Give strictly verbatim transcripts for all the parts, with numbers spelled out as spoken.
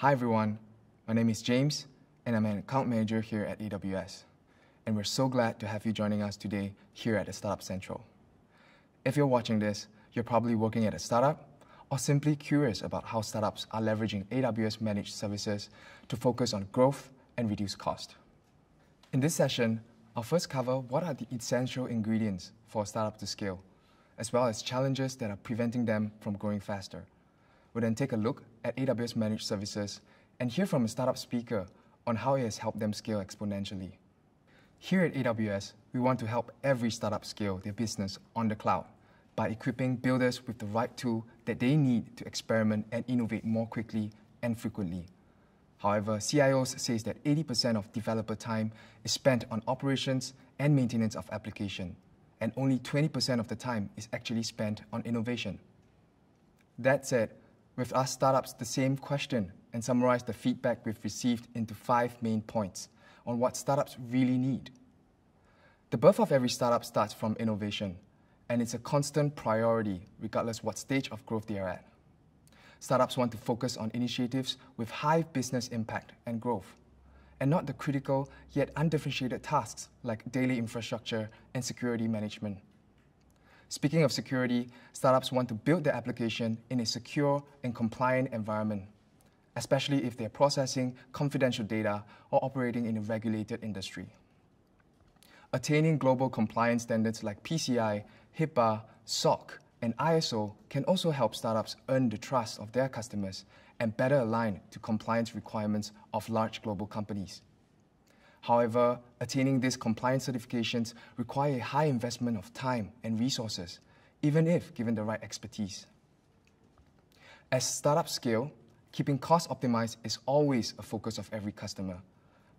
Hi everyone, my name is James, and I'm an account manager here at A W S. And we're so glad to have you joining us today here at Startup Central. If you're watching this, you're probably working at a startup or simply curious about how startups are leveraging A W S managed services to focus on growth and reduce cost. In this session, I'll first cover what are the essential ingredients for a startup to scale, as well as challenges that are preventing them from growing faster. We'll then take a look at A W S managed services and hear from a startup speaker on how it has helped them scale exponentially. Here at A W S, we want to help every startup scale their business on the cloud by equipping builders with the right tool that they need to experiment and innovate more quickly and frequently. However, C I Os say that eighty percent of developer time is spent on operations and maintenance of application, and only twenty percent of the time is actually spent on innovation. That said, we've asked startups the same question and summarized the feedback we've received into five main points on what startups really need. The birth of every startup starts from innovation, and it's a constant priority regardless what stage of growth they are at. Startups want to focus on initiatives with high business impact and growth, and not the critical yet undifferentiated tasks like daily infrastructure and security management. Speaking of security, startups want to build their application in a secure and compliant environment, especially if they're processing confidential data or operating in a regulated industry. Attaining global compliance standards like P C I, HIPAA, SOC, and I S O can also help startups earn the trust of their customers and better align to compliance requirements of large global companies. However, attaining these compliance certifications require a high investment of time and resources, even if given the right expertise. As startups scale, keeping costs optimized is always a focus of every customer.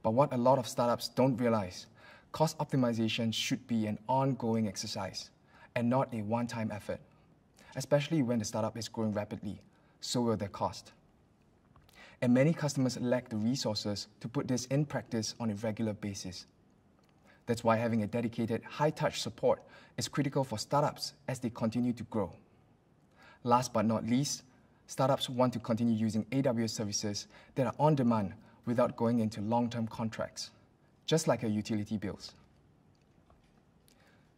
But what a lot of startups don't realize, cost optimization should be an ongoing exercise and not a one-time effort, especially when the startup is growing rapidly, so will their cost. And many customers lack the resources to put this in practice on a regular basis. That's why having a dedicated high-touch support is critical for startups as they continue to grow. Last but not least, startups want to continue using A W S services that are on demand without going into long-term contracts, just like your utility bills.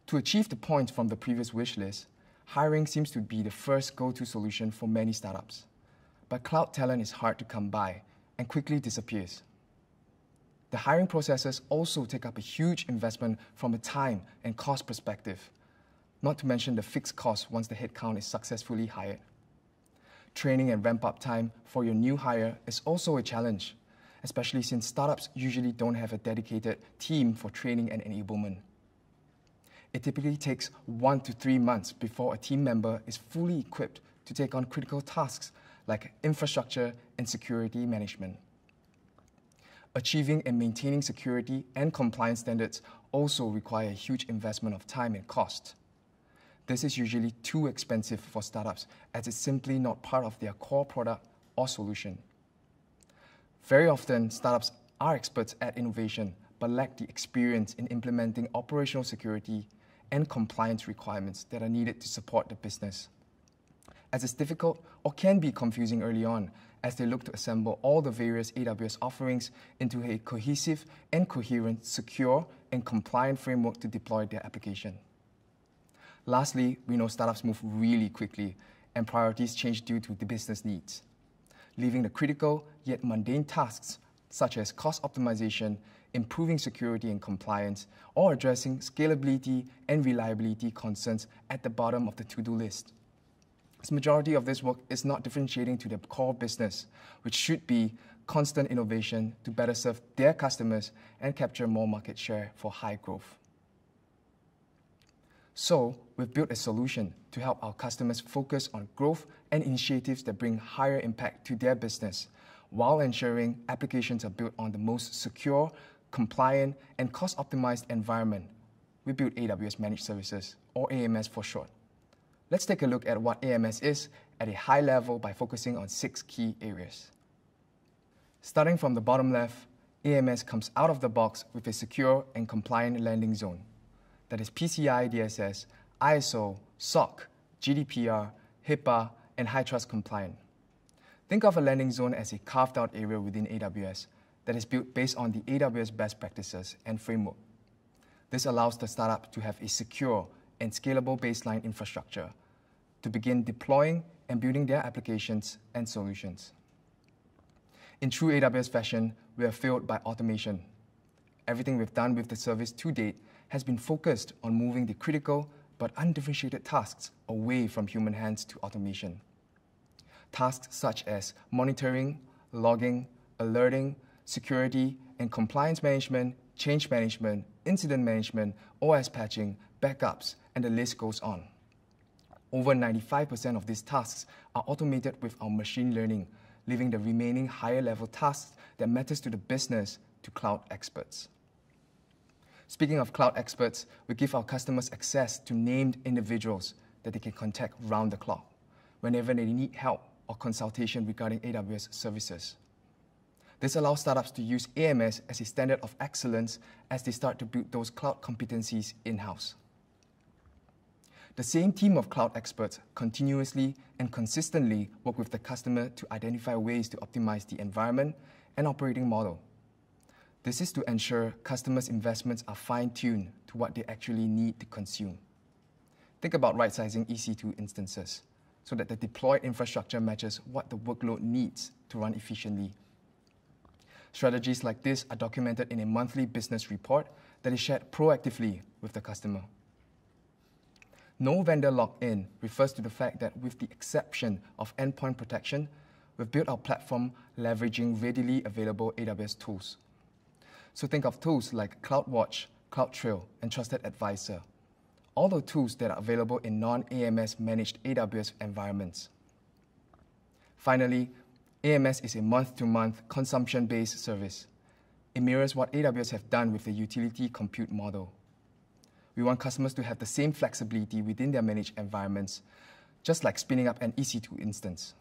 To achieve the points from the previous wish list, hiring seems to be the first go-to solution for many startups. But cloud talent is hard to come by and quickly disappears. The hiring processes also take up a huge investment from a time and cost perspective, not to mention the fixed costs once the headcount is successfully hired. Training and ramp-up time for your new hire is also a challenge, especially since startups usually don't have a dedicated team for training and enablement. It typically takes one to three months before a team member is fully equipped to take on critical tasks like infrastructure and security management. Achieving and maintaining security and compliance standards also require a huge investment of time and cost. This is usually too expensive for startups as it's simply not part of their core product or solution. Very often, startups are experts at innovation but lack the experience in implementing operational security and compliance requirements that are needed to support the business, as it's difficult or can be confusing early on as they look to assemble all the various A W S offerings into a cohesive and coherent, secure and compliant framework to deploy their application. Lastly, we know startups move really quickly and priorities change due to the business needs, leaving the critical yet mundane tasks such as cost optimization, improving security and compliance, or addressing scalability and reliability concerns at the bottom of the to-do list. The majority of this work is not differentiating to their core business, which should be constant innovation to better serve their customers and capture more market share for high growth. So, we've built a solution to help our customers focus on growth and initiatives that bring higher impact to their business, while ensuring applications are built on the most secure, compliant, and cost-optimized environment. We built A W S Managed Services, or A M S for short. Let's take a look at what A M S is at a high level by focusing on six key areas. Starting from the bottom left, A M S comes out of the box with a secure and compliant landing zone. That is P C I D S S, I S O, SOC, G D P R, HIPAA, and HITRUST compliant. Think of a landing zone as a carved-out area within A W S that is built based on the A W S best practices and framework. This allows the startup to have a secure and scalable baseline infrastructure to begin deploying and building their applications and solutions. In true A W S fashion, we are filled by automation. Everything we've done with the service to date has been focused on moving the critical but undifferentiated tasks away from human hands to automation. Tasks such as monitoring, logging, alerting, security and compliance management, change management, incident management, O S patching, backups, and the list goes on. Over ninety-five percent of these tasks are automated with our machine learning, leaving the remaining higher-level tasks that matters to the business to cloud experts. Speaking of cloud experts, we give our customers access to named individuals that they can contact round the clock whenever they need help or consultation regarding A W S services. This allows startups to use A M S as a standard of excellence as they start to build those cloud competencies in-house. The same team of cloud experts continuously and consistently work with the customer to identify ways to optimize the environment and operating model. This is to ensure customers' investments are fine-tuned to what they actually need to consume. Think about right-sizing E C two instances so that the deployed infrastructure matches what the workload needs to run efficiently. Strategies like this are documented in a monthly business report that is shared proactively with the customer. No vendor lock-in refers to the fact that with the exception of endpoint protection, we've built our platform leveraging readily available A W S tools. So think of tools like CloudWatch, CloudTrail, and Trusted Advisor, all the tools that are available in non-A M S managed A W S environments. Finally, A M S is a month-to-month consumption-based service. It mirrors what A W S have done with the utility compute model. We want customers to have the same flexibility within their managed environments, just like spinning up an E C two instance.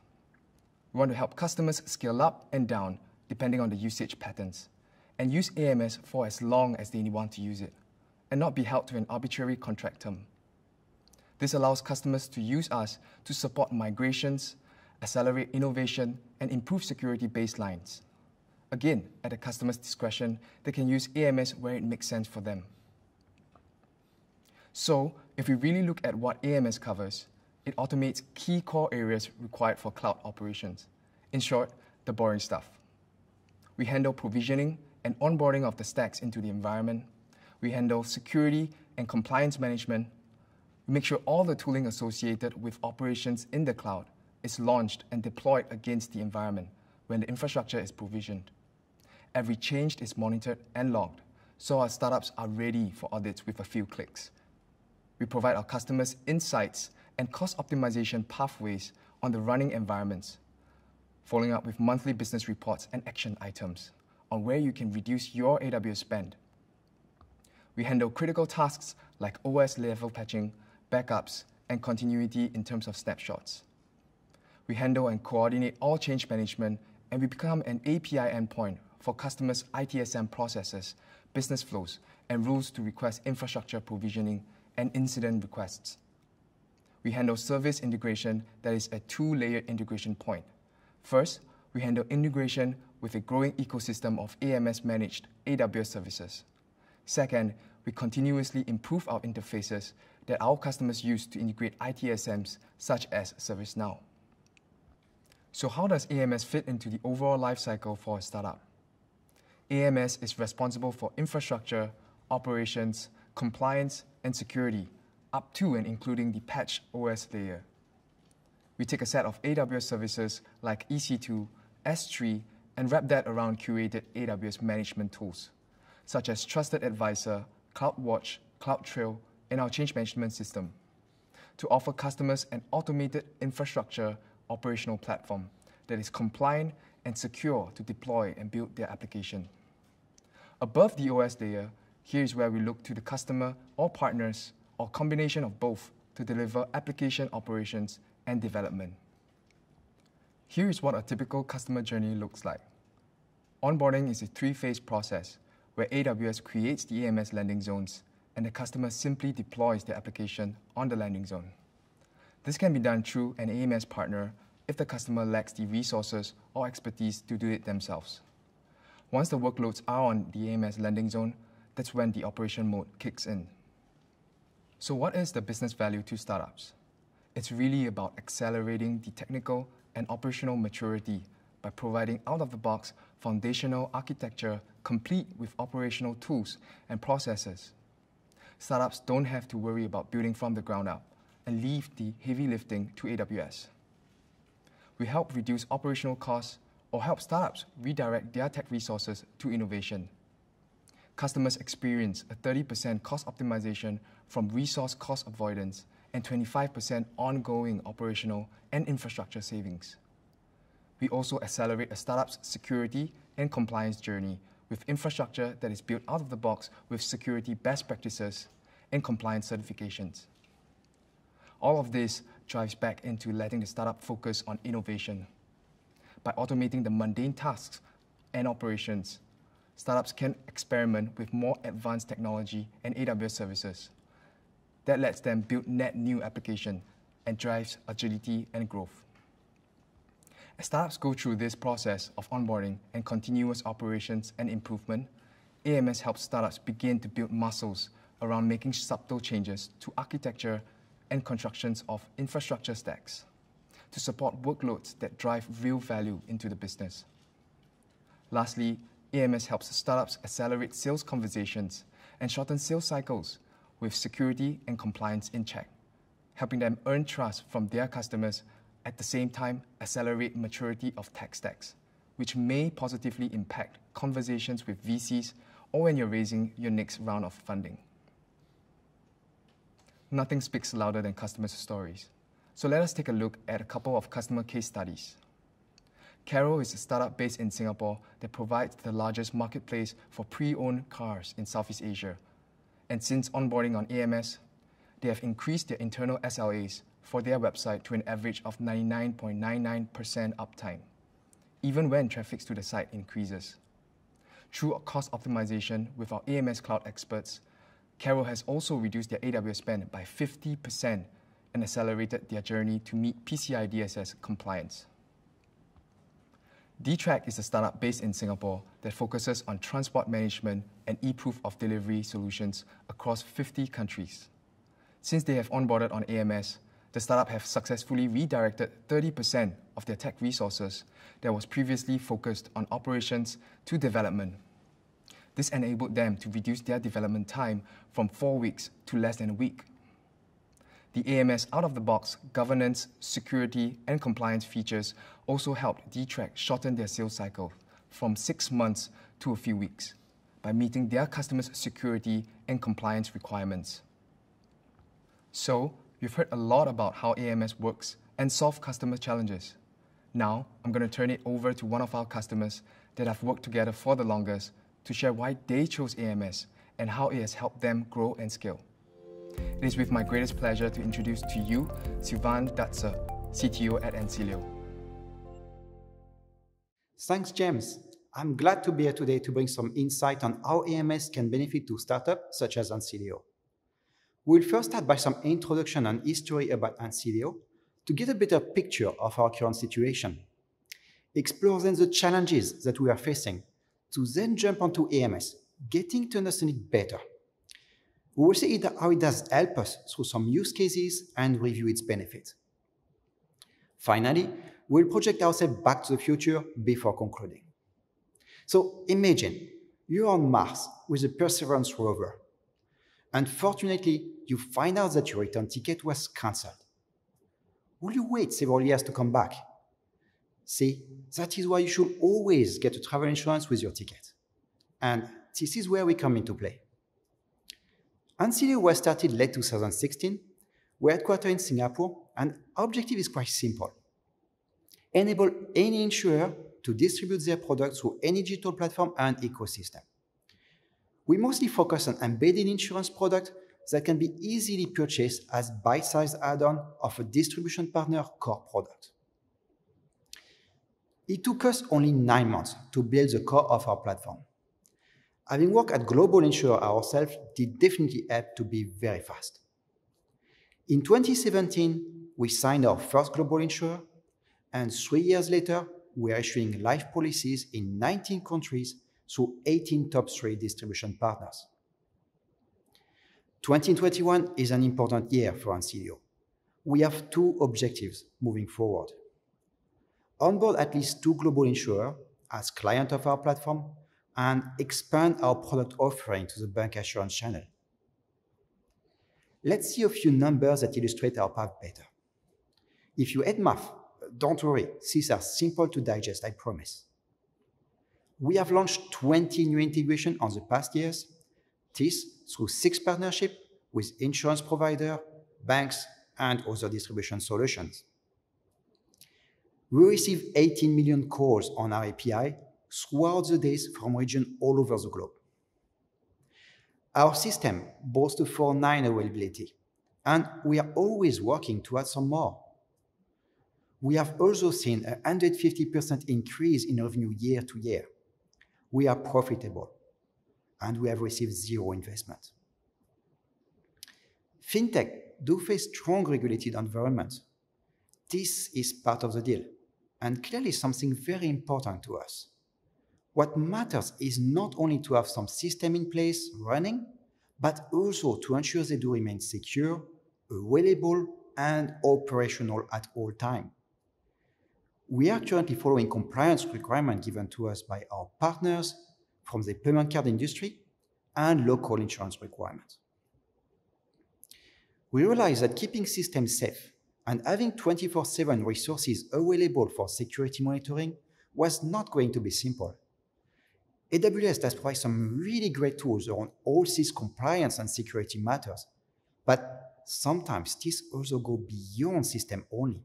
We want to help customers scale up and down depending on the usage patterns and use A M S for as long as they want to use it and not be held to an arbitrary contract term. This allows customers to use us to support migrations, accelerate innovation, and improve security baselines. Again, at the customer's discretion, they can use A M S where it makes sense for them. So, if we really look at what A M S covers, it automates key core areas required for cloud operations. In short, the boring stuff. We handle provisioning and onboarding of the stacks into the environment. We handle security and compliance management. We make sure all the tooling associated with operations in the cloud is launched and deployed against the environment when the infrastructure is provisioned. Every change is monitored and logged, so our startups are ready for audits with a few clicks. We provide our customers insights and cost optimization pathways on the running environments, following up with monthly business reports and action items on where you can reduce your A W S spend. We handle critical tasks like O S level patching, backups, and continuity in terms of snapshots. We handle and coordinate all change management, and we become an A P I endpoint for customers' I T S M processes, business flows, and rules to request infrastructure provisioning and incident requests. We handle service integration that is a two-layered integration point. First, we handle integration with a growing ecosystem of A M S-managed A W S services. Second, we continuously improve our interfaces that our customers use to integrate I T S Ms such as ServiceNow. So how does A M S fit into the overall lifecycle for a startup? A M S is responsible for infrastructure, operations, compliance, and security, up to and including the patched O S layer. We take a set of A W S services like E C two, S three, and wrap that around curated A W S management tools, such as Trusted Advisor, CloudWatch, CloudTrail, and our change management system, to offer customers an automated infrastructure operational platform that is compliant and secure to deploy and build their application. Above the O S layer, here is where we look to the customer or partners or combination of both to deliver application operations and development. Here is what a typical customer journey looks like. Onboarding is a three-phase process where A W S creates the A M S landing zones and the customer simply deploys their application on the landing zone. This can be done through an A M S partner if the customer lacks the resources or expertise to do it themselves. Once the workloads are on the A M S landing zone, that's when the operation mode kicks in. So what is the business value to startups? It's really about accelerating the technical and operational maturity by providing out-of-the-box foundational architecture complete with operational tools and processes. Startups don't have to worry about building from the ground up and leave the heavy lifting to A W S. We help reduce operational costs or help startups redirect their tech resources to innovation. Customers experience a thirty percent cost optimization from resource cost avoidance and twenty-five percent ongoing operational and infrastructure savings. We also accelerate a startup's security and compliance journey with infrastructure that is built out of the box with security best practices and compliance certifications. All of this drives back into letting the startup focus on innovation. By automating the mundane tasks and operations, startups can experiment with more advanced technology and A W S services. That lets them build net new applications and drives agility and growth. As startups go through this process of onboarding and continuous operations and improvement, A M S helps startups begin to build muscles around making subtle changes to architecture and constructions of infrastructure stacks to support workloads that drive real value into the business. Lastly, A M S helps startups accelerate sales conversations and shorten sales cycles with security and compliance in check, helping them earn trust from their customers, at the same time accelerate maturity of tech stacks, which may positively impact conversations with V Cs or when you're raising your next round of funding. Nothing speaks louder than customers' stories, so let us take a look at a couple of customer case studies. Carro is a startup based in Singapore that provides the largest marketplace for pre-owned cars in Southeast Asia. And since onboarding on A M S, they have increased their internal S L As for their website to an average of ninety-nine point nine nine percent uptime, even when traffic to the site increases. Through cost optimization with our A M S cloud experts, Carro has also reduced their A W S spend by fifty percent and accelerated their journey to meet P C I D S S compliance. D-Track is a startup based in Singapore that focuses on transport management and e-proof of delivery solutions across fifty countries. Since they have onboarded on A M S, the startup have successfully redirected thirty percent of their tech resources that was previously focused on operations to development. This enabled them to reduce their development time from four weeks to less than a week. The A M S out-of-the-box governance, security, and compliance features also helped D-Track shorten their sales cycle from six months to a few weeks by meeting their customers' security and compliance requirements. So, you've heard a lot about how A M S works and solve customer challenges. Now, I'm going to turn it over to one of our customers that have worked together for the longest to share why they chose A M S and how it has helped them grow and scale. It is with my greatest pleasure to introduce to you Sylvain Dutzer, C T O at Ancileo. Thanks, James. I'm glad to be here today to bring some insight on how A M S can benefit to startups such as Ancileo. We'll first start by some introduction and history about Ancileo to get a better picture of our current situation. Explore then the challenges that we are facing to then jump onto A M S, getting to understand it better. We will see how it does help us through some use cases and review its benefits. Finally, we'll project ourselves back to the future before concluding. So imagine you're on Mars with a Perseverance rover. Unfortunately, you find out that your return ticket was cancelled. Will you wait several years to come back? See, that is why you should always get a travel insurance with your ticket. And this is where we come into play. Ancileo was started late two thousand sixteen. We're headquartered in Singapore, and our objective is quite simple. Enable any insurer to distribute their products through any digital platform and ecosystem. We mostly focus on embedded insurance products that can be easily purchased as bite-sized add-on of a distribution partner core product. It took us only nine months to build the core of our platform. Having worked at global insurer ourselves did definitely help to be very fast. In twenty seventeen, we signed our first global insurer, And three years later, we are issuing live policies in nineteen countries through eighteen top three distribution partners. twenty twenty-one is an important year for Ancileo. We have two objectives moving forward. Onboard at least two global insurers as clients of our platform and expand our product offering to the bank assurance channel. Let's see a few numbers that illustrate our path better. If you hate math, don't worry, these are simple to digest, I promise. We have launched twenty new integrations on the past years, this through six partnerships with insurance providers, banks, and other distribution solutions. We receive eighteen million calls on our A P I throughout the days from regions all over the globe. Our system boasts a four nine availability, and we are always working to add some more. We have also seen a one hundred fifty percent increase in revenue year to year. We are profitable, and we have received zero investment. Fintech do face strong regulated environments. This is part of the deal, and clearly something very important to us. What matters is not only to have some system in place running, but also to ensure they do remain secure, available, and operational at all times. We are currently following compliance requirements given to us by our partners from the payment card industry and local insurance requirements. We realize that keeping systems safe and having twenty-four seven resources available for security monitoring was not going to be simple. A W S does provide some really great tools around all these compliance and security matters, but sometimes these also go beyond system only.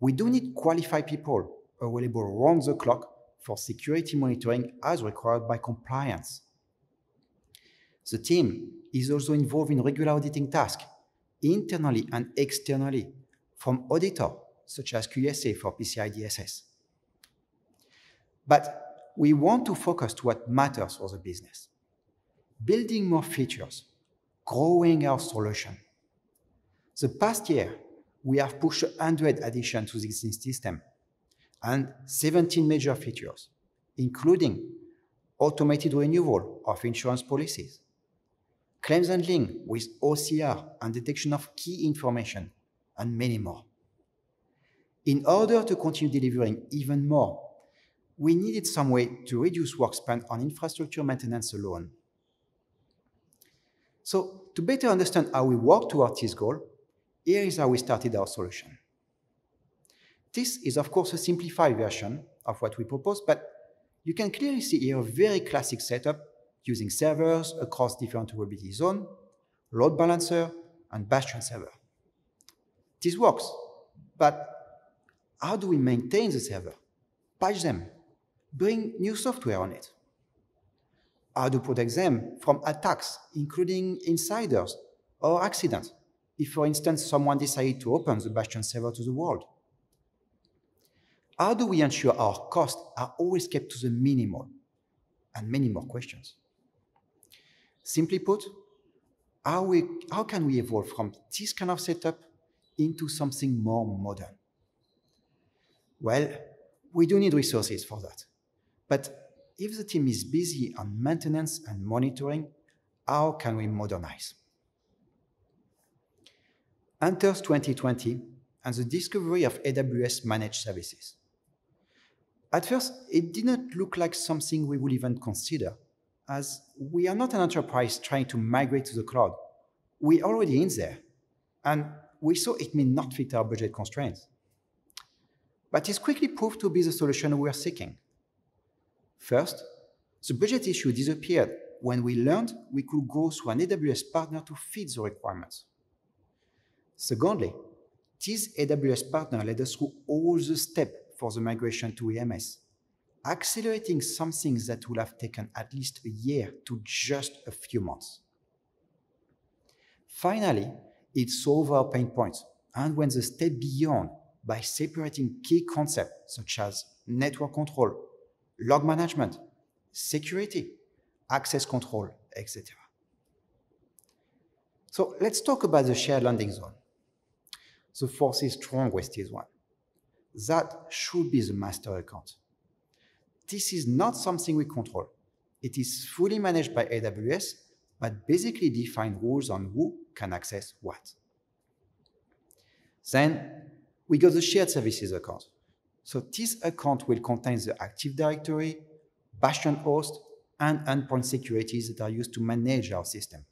We do need qualified people available around the clock for security monitoring as required by compliance. The team is also involved in regular auditing tasks, internally and externally, from auditors such as Q S A for P C I D S S. But we want to focus to what matters for the business. Building more features, growing our solution. The past year, we have pushed one hundred additions to the existing system and seventeen major features, including automated renewal of insurance policies, claims handling with O C R and detection of key information, and many more. In order to continue delivering even more, we needed some way to reduce work spent on infrastructure maintenance alone. So, to better understand how we work towards this goal, here is how we started our solution. This is, of course, a simplified version of what we proposed, but you can clearly see here a very classic setup using servers across different availability zones, load balancer, and bastion server. This works, but how do we maintain the server, patch them, bring new software on it? How to protect them from attacks, including insiders or accidents, if, for instance, someone decided to open the bastion server to the world? How do we ensure our costs are always kept to the minimal? And many more questions. Simply put, how, we, how can we evolve from this kind of setup into something more modern? Well, we do need resources for that, but if the team is busy on maintenance and monitoring, how can we modernize? Enters twenty twenty and the discovery of A W S managed services. At first, it did not look like something we would even consider, as we are not an enterprise trying to migrate to the cloud. We're already in there, and we saw it may not fit our budget constraints. But it quickly proved to be the solution we were seeking. First, the budget issue disappeared when we learned we could go through an A W S partner to fit the requirements. Secondly, this A W S partner led us through all the steps for the migration to A M S, accelerating some things that would have taken at least a year to just a few months. Finally, it solved our pain points and went a step beyond by separating key concepts such as network control, log management, security, access control, et cetera. So let's talk about the shared landing zone. The force is strong with this one. that should be the master account. This is not something we control. It is fully managed by A W S, but basically define rules on who can access what. Then we got the shared services account. So this account will contain the Active Directory, bastion host, and endpoint securities that are used to manage our system.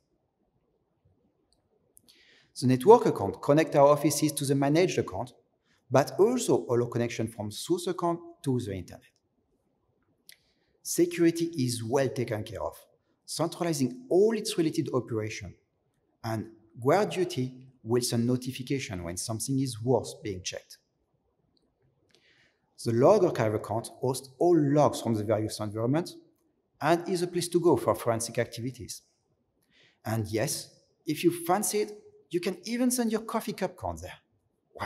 The network account connects our offices to the managed account, but also allow connection from source account to the internet. Security is well taken care of, centralizing all its related operation, and GuardDuty will send notification when something is worth being checked. The log archive account hosts all logs from the various environments and is a place to go for forensic activities. And yes, if you fancy it, you can even send your coffee cup count there.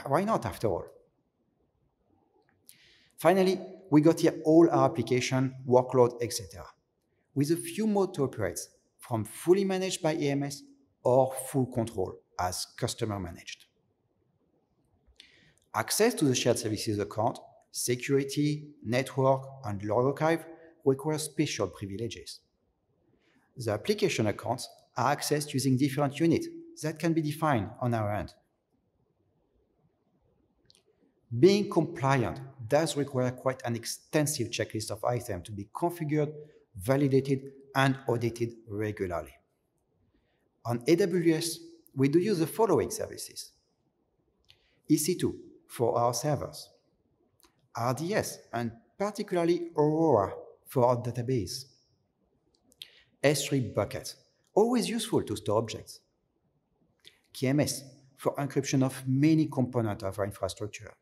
Why not, after all? Finally, we got here all our application, workload, et cetera, with a few modes to operate, from fully managed by A M S or full control as customer managed. Access to the shared services account, security, network, and log archive require special privileges. The application accounts are accessed using different units that can be defined on our end. Being compliant does require quite an extensive checklist of items to be configured, validated, and audited regularly. On A W S, we do use the following services. E C two for our servers, R D S, and particularly Aurora for our database, S three bucket, always useful to store objects, K M S for encryption of many components of our infrastructure,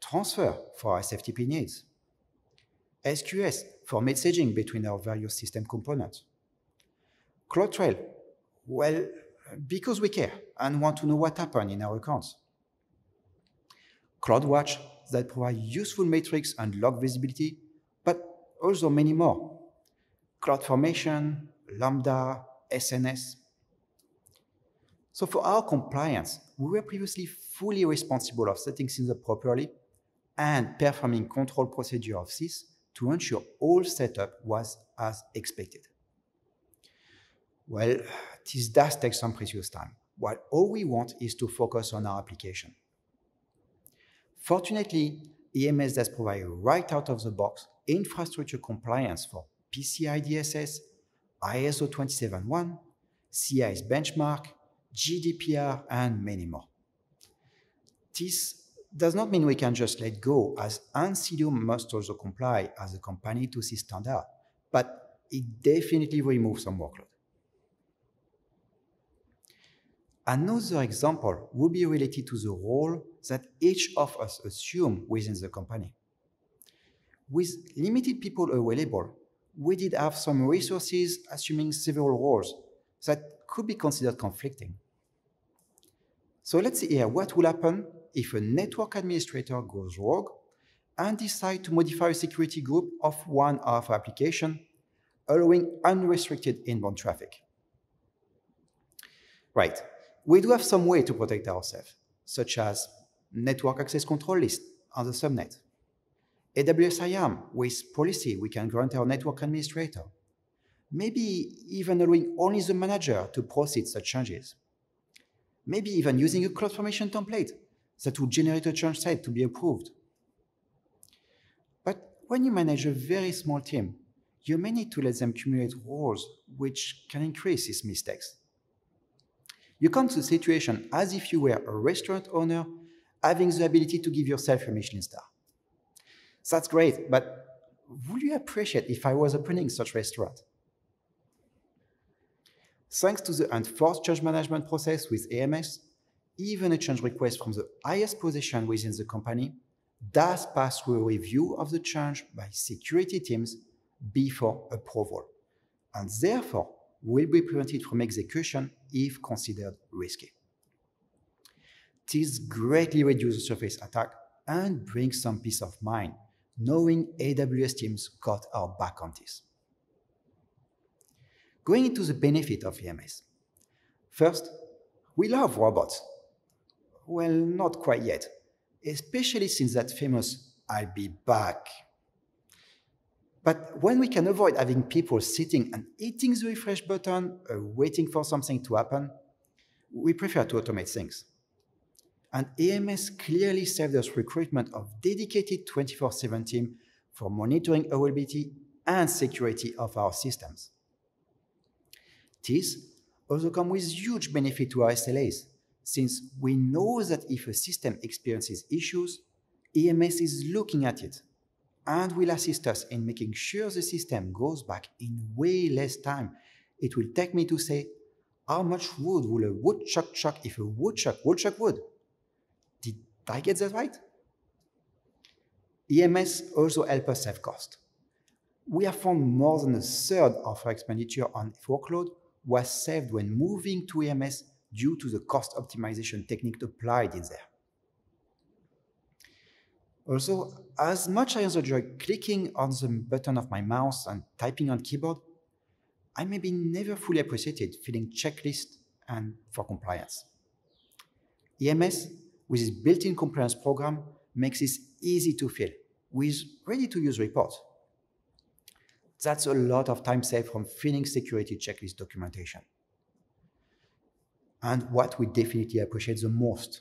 transfer for our S F T P needs, S Q S for messaging between our various system components, CloudTrail, well, because we care and want to know what happened in our accounts, CloudWatch that provide useful metrics and log visibility, but also many more, CloudFormation, Lambda, S N S. So for our compliance, we were previously fully responsible of setting things up properly and performing control procedure of this to ensure all setup was as expected. Well, this does take some precious time, while all we want is to focus on our application. Fortunately, A M S does provide right out of the box infrastructure compliance for P C I D S S, I S O twenty-seven one, C I S benchmark, G D P R, and many more. This does not mean we can just let go, as Ancileo must also comply as a company to this standard, but it definitely removes some workload. Another example would be related to the role that each of us assume within the company. With limited people available, we did have some resources assuming several roles that could be considered conflicting. So let's see here what will happen if a network administrator goes rogue and decides to modify a security group of one of our application, allowing unrestricted inbound traffic. Right, we do have some way to protect ourselves, such as network access control list on the subnet, A W S I A M with policy we can grant our network administrator, maybe even allowing only the manager to proceed such changes. Maybe even using a CloudFormation template that would generate a change set to be approved. But when you manage a very small team, you may need to let them accumulate roles which can increase these mistakes. You come to the situation as if you were a restaurant owner having the ability to give yourself a Michelin star. That's great, but would you appreciate if I was opening such a restaurant? Thanks to the enforced change management process with A M S, even a change request from the highest position within the company does pass through a review of the change by security teams before approval, and therefore will be prevented from execution if considered risky. This greatly reduces surface attack and brings some peace of mind, knowing A W S teams got our back on this. Going into the benefit of A M S. First, we love robots. Well, not quite yet, especially since that famous "I'll be back." But when we can avoid having people sitting and hitting the refresh button or waiting for something to happen, we prefer to automate things. And A M S clearly saved us recruitment of dedicated twenty-four seven team for monitoring availability and security of our systems. This also comes with huge benefit to our S L As, since we know that if a system experiences issues, A M S is looking at it and will assist us in making sure the system goes back in way less time. It will take me to say, how much wood will a woodchuck chuck if a woodchuck woodchuck wood? Did I get that right? E M S also helps us save cost. We have found more than a third of our expenditure on workload was saved when moving to E M S due to the cost optimization technique applied in there. Also, as much as I enjoy clicking on the button of my mouse and typing on keyboard, I may be never fully appreciated filling checklists and for compliance. E M S, with its built-in compliance program, makes this easy to fill with ready-to-use reports. That's a lot of time saved from filling security checklist documentation. And what we definitely appreciate the most,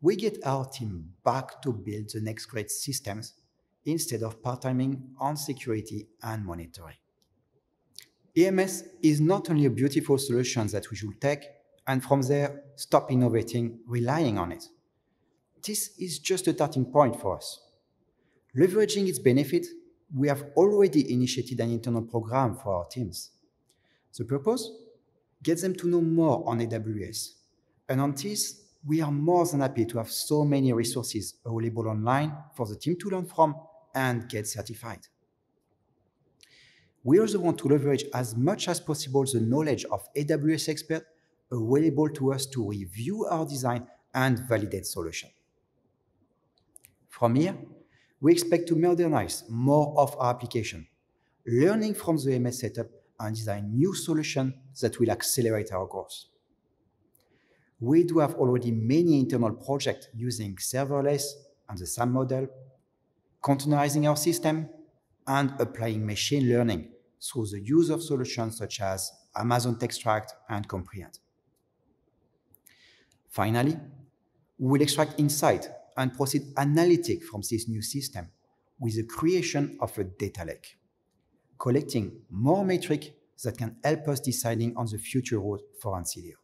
we get our team back to build the next great systems instead of part-timing on security and monitoring. E M S is not only a beautiful solution that we should take and from there stop innovating, relying on it. This is just a starting point for us. Leveraging its benefit, we have already initiated an internal program for our teams. The purpose? Get them to know more on A W S. And on this, we are more than happy to have so many resources available online for the team to learn from and get certified. We also want to leverage as much as possible the knowledge of A W S experts available to us to review our design and validate solution. From here, we expect to modernize more of our application, learning from the A M S setup and design new solutions that will accelerate our growth. We do have already many internal projects using serverless and the SAM model, containerizing our system, and applying machine learning through the use of solutions such as Amazon Textract and Comprehend. Finally, we will extract insight and proceed analytic from this new system with the creation of a data lake, collecting more metrics that can help us deciding on the future route for Ancileo.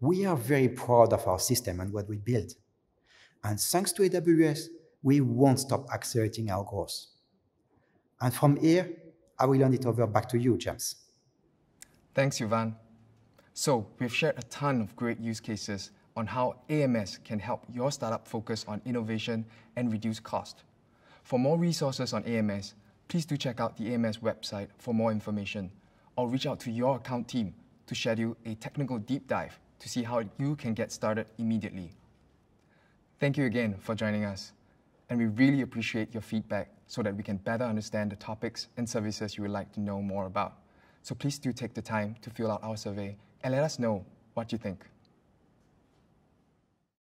We are very proud of our system and what we built. And thanks to A W S, we won't stop accelerating our growth. And from here, I will hand it over back to you, James. Thanks, Sylvain. So we've shared a ton of great use cases on how A M S can help your startup focus on innovation and reduce cost. For more resources on A M S, please do check out the A M S website for more information, or reach out to your account team to schedule a technical deep dive to see how you can get started immediately. Thank you again for joining us, and we really appreciate your feedback so that we can better understand the topics and services you would like to know more about. So please do take the time to fill out our survey and let us know what you think.